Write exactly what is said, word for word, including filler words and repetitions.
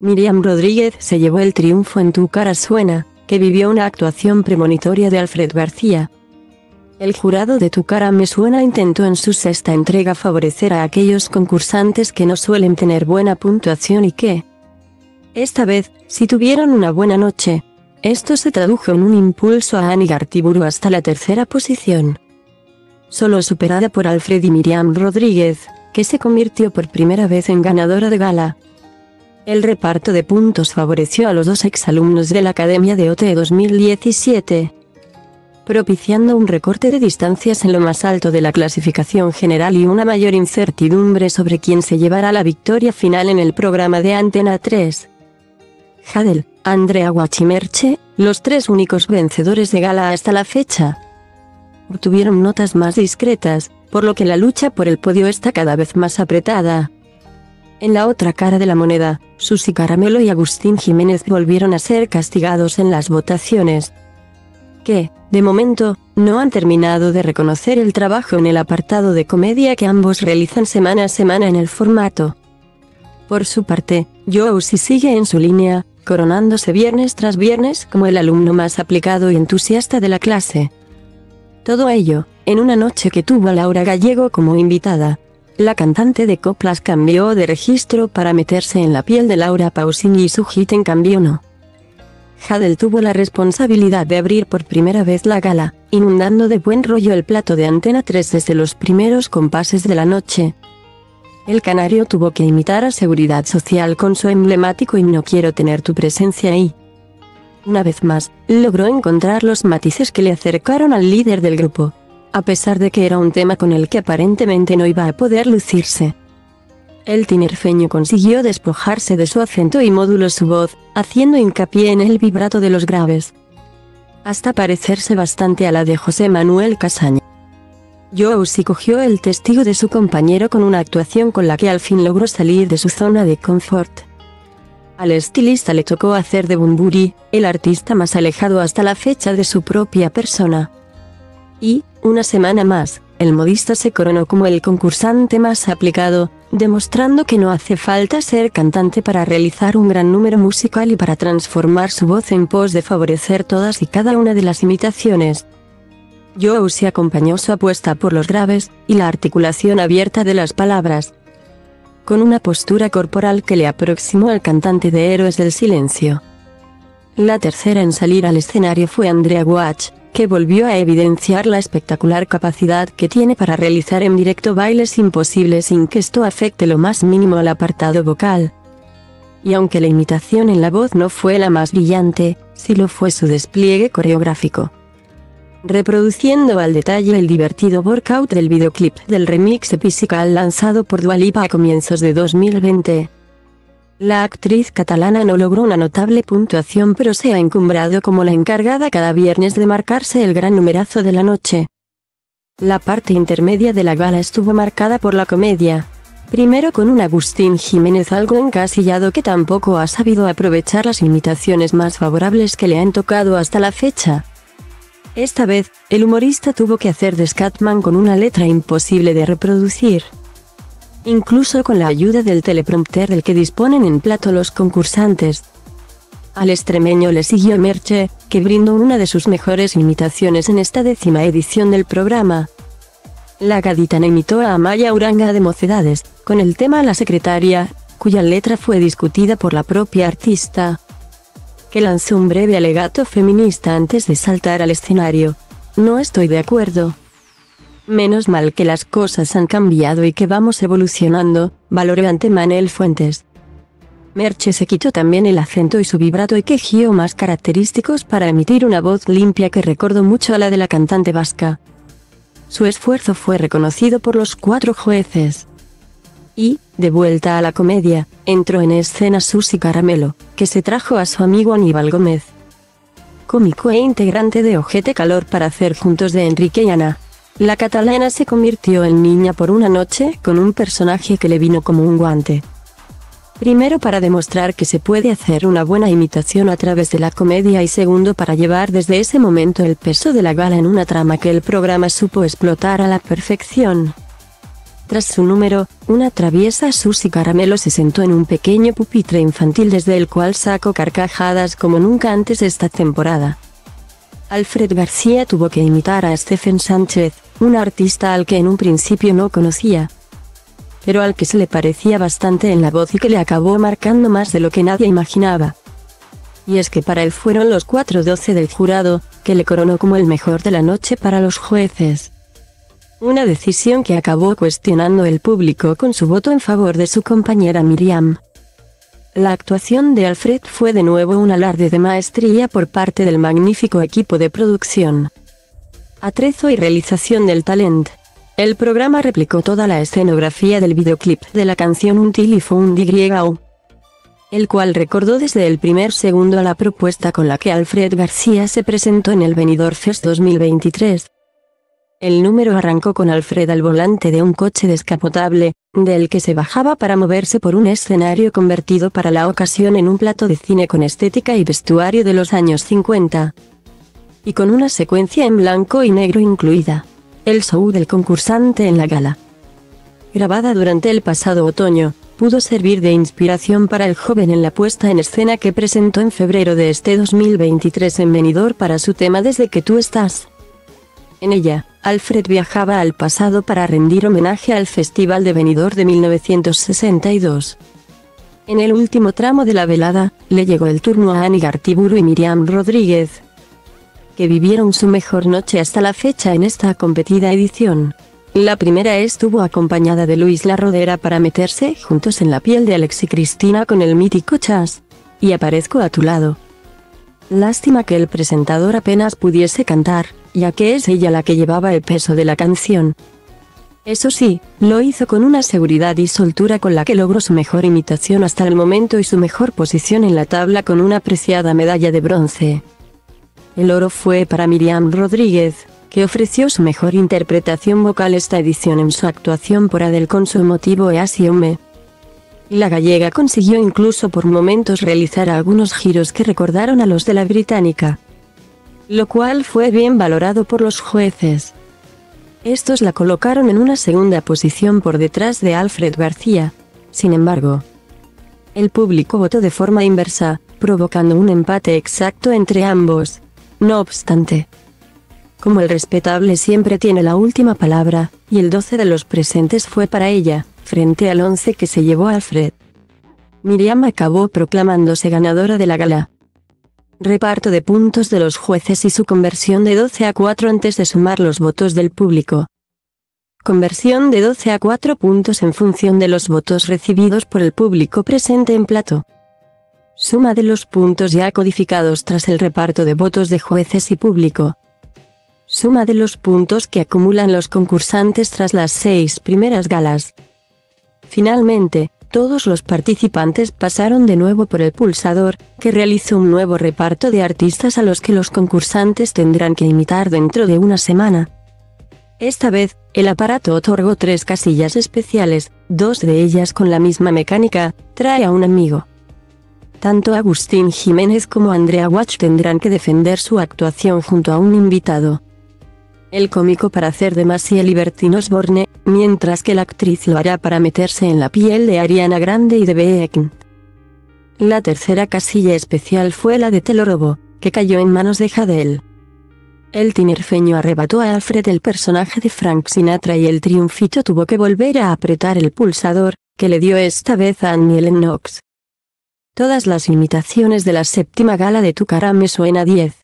Miriam Rodríguez se llevó el triunfo en Tu Cara Suena, que vivió una actuación premonitoria de Alfred García. El jurado de Tu Cara Me Suena intentó en su sexta entrega favorecer a aquellos concursantes que no suelen tener buena puntuación y que, esta vez, sí tuvieron una buena noche. Esto se tradujo en un impulso a Anne Igartiburu hasta la tercera posición, solo superada por Alfred y Miriam Rodríguez, que se convirtió por primera vez en ganadora de gala. El reparto de puntos favoreció a los dos exalumnos de la Academia de O T dos mil diecisiete. Propiciando un recorte de distancias en lo más alto de la clasificación general y una mayor incertidumbre sobre quién se llevará la victoria final en el programa de Antena tres. Jadel, Andrea Guarch y Merche, los tres únicos vencedores de gala hasta la fecha, obtuvieron notas más discretas, por lo que la lucha por el podio está cada vez más apretada. En la otra cara de la moneda, Susy Caramelo y Agustín Jiménez volvieron a ser castigados en las votaciones, que, de momento, no han terminado de reconocer el trabajo en el apartado de comedia que ambos realizan semana a semana en el formato. Por su parte, Joshi sigue en su línea, coronándose viernes tras viernes como el alumno más aplicado y entusiasta de la clase. Todo ello, en una noche que tuvo a Laura Gallego como invitada. La cantante de coplas cambió de registro para meterse en la piel de Laura Pausini y su hit En Cambio No. Jadel tuvo la responsabilidad de abrir por primera vez la gala, inundando de buen rollo el plato de Antena tres desde los primeros compases de la noche. El canario tuvo que imitar a Seguridad Social con su emblemático Y No Quiero Tener Tu Presencia y, una vez más, logró encontrar los matices que le acercaron al líder del grupo, a pesar de que era un tema con el que aparentemente no iba a poder lucirse. El tinerfeño consiguió despojarse de su acento y moduló su voz, haciendo hincapié en el vibrato de los graves, hasta parecerse bastante a la de José Manuel Casaña. Josie cogió el testigo de su compañero con una actuación con la que al fin logró salir de su zona de confort. Al estilista le tocó hacer de Bunbury, el artista más alejado hasta la fecha de su propia persona. Y, una semana más, el modista se coronó como el concursante más aplicado, demostrando que no hace falta ser cantante para realizar un gran número musical y para transformar su voz en pos de favorecer todas y cada una de las imitaciones. Josie acompañó su apuesta por los graves y la articulación abierta de las palabras, con una postura corporal que le aproximó al cantante de Héroes del Silencio. La tercera en salir al escenario fue Andrea Guarch, que volvió a evidenciar la espectacular capacidad que tiene para realizar en directo bailes imposibles sin que esto afecte lo más mínimo al apartado vocal. Y aunque la imitación en la voz no fue la más brillante, sí lo fue su despliegue coreográfico, reproduciendo al detalle el divertido workout del videoclip del remix Physical lanzado por Dua Lipa a comienzos de dos mil veinte. La actriz catalana no logró una notable puntuación, pero se ha encumbrado como la encargada cada viernes de marcarse el gran numerazo de la noche. La parte intermedia de la gala estuvo marcada por la comedia, primero con un Agustín Jiménez algo encasillado que tampoco ha sabido aprovechar las imitaciones más favorables que le han tocado hasta la fecha. Esta vez, el humorista tuvo que hacer de Scatman con una letra imposible de reproducir, incluso con la ayuda del teleprompter del que disponen en plato los concursantes. Al extremeño le siguió Merche, que brindó una de sus mejores imitaciones en esta décima edición del programa. La gaditana imitó a Amaya Uranga de Mocedades, con el tema La Secretaria, cuya letra fue discutida por la propia artista, que lanzó un breve alegato feminista antes de saltar al escenario. No estoy de acuerdo. Menos mal que las cosas han cambiado y que vamos evolucionando, valoró ante Manuel Fuentes. Merche se quitó también el acento y su vibrato y quejió más característicos para emitir una voz limpia que recordó mucho a la de la cantante vasca. Su esfuerzo fue reconocido por los cuatro jueces. Y, de vuelta a la comedia, entró en escena Susy Caramelo, que se trajo a su amigo Aníbal Gómez, cómico e integrante de OJETE CALOR, para hacer juntos de Enrique y Ana. La catalana se convirtió en niña por una noche con un personaje que le vino como un guante. Primero para demostrar que se puede hacer una buena imitación a través de la comedia y segundo para llevar desde ese momento el peso de la gala en una trama que el programa supo explotar a la perfección. Tras su número, una traviesa Susy Caramelo se sentó en un pequeño pupitre infantil desde el cual sacó carcajadas como nunca antes esta temporada. Alfred García tuvo que imitar a Stephen Sánchez, un artista al que en un principio no conocía, pero al que se le parecía bastante en la voz y que le acabó marcando más de lo que nadie imaginaba. Y es que para él fueron los cuatro doce del jurado, que le coronó como el mejor de la noche para los jueces. Una decisión que acabó cuestionando el público con su voto en favor de su compañera Miriam. La actuación de Alfred fue de nuevo un alarde de maestría por parte del magnífico equipo de producción, atrezo y realización del talent. El programa replicó toda la escenografía del videoclip de la canción Until y Found Y, el cual recordó desde el primer segundo a la propuesta con la que Alfred García se presentó en el Benidorm Fest dos mil veintitrés. El número arrancó con Alfred al volante de un coche descapotable, del que se bajaba para moverse por un escenario convertido para la ocasión en un plato de cine con estética y vestuario de los años cincuenta. Y con una secuencia en blanco y negro incluida. El show del concursante en la gala, grabada durante el pasado otoño, pudo servir de inspiración para el joven en la puesta en escena que presentó en febrero de este dos mil veintitrés en Benidorm para su tema Desde que tú estás. En ella, Alfred viajaba al pasado para rendir homenaje al Festival de Benidorm de mil novecientos sesenta y dos. En el último tramo de la velada, le llegó el turno a Anne Igartiburu y Miriam Rodríguez, que vivieron su mejor noche hasta la fecha en esta competida edición. La primera estuvo acompañada de Luis Larrodera para meterse juntos en la piel de Alex y Cristina con el mítico Chas, y Aparezco a tu lado. Lástima que el presentador apenas pudiese cantar, ya que es ella la que llevaba el peso de la canción. Eso sí, lo hizo con una seguridad y soltura con la que logró su mejor imitación hasta el momento y su mejor posición en la tabla con una preciada medalla de bronce. El oro fue para Miriam Rodríguez, que ofreció su mejor interpretación vocal esta edición en su actuación por Jadel con su emotivo Easy On Me. La gallega consiguió incluso por momentos realizar algunos giros que recordaron a los de la británica, lo cual fue bien valorado por los jueces. Estos la colocaron en una segunda posición por detrás de Alfred García. Sin embargo, el público votó de forma inversa, provocando un empate exacto entre ambos. No obstante, como el respetable siempre tiene la última palabra, y el doce de los presentes fue para ella, frente al once que se llevó Alfred, Miriam acabó proclamándose ganadora de la gala. Reparto de puntos de los jueces y su conversión de doce a cuatro antes de sumar los votos del público. Conversión de doce a cuatro puntos en función de los votos recibidos por el público presente en plato. Suma de los puntos ya codificados tras el reparto de votos de jueces y público. Suma de los puntos que acumulan los concursantes tras las seis primeras galas. Finalmente, todos los participantes pasaron de nuevo por el pulsador, que realizó un nuevo reparto de artistas a los que los concursantes tendrán que imitar dentro de una semana. Esta vez, el aparato otorgó tres casillas especiales, dos de ellas con la misma mecánica, trae a un amigo. Tanto Agustín Jiménez como Andrea Guarch tendrán que defender su actuación junto a un invitado. El cómico para hacer de Masi Libertino Osborne, mientras que la actriz lo hará para meterse en la piel de Ariana Grande y de Beck. La tercera casilla especial fue la de Te lo robo, que cayó en manos de Jadel. El tinerfeño arrebató a Alfred el personaje de Frank Sinatra y el triunfito tuvo que volver a apretar el pulsador, que le dio esta vez a Annie Lennox. Todas las imitaciones de la séptima gala de Tu Cara Me Suena diez.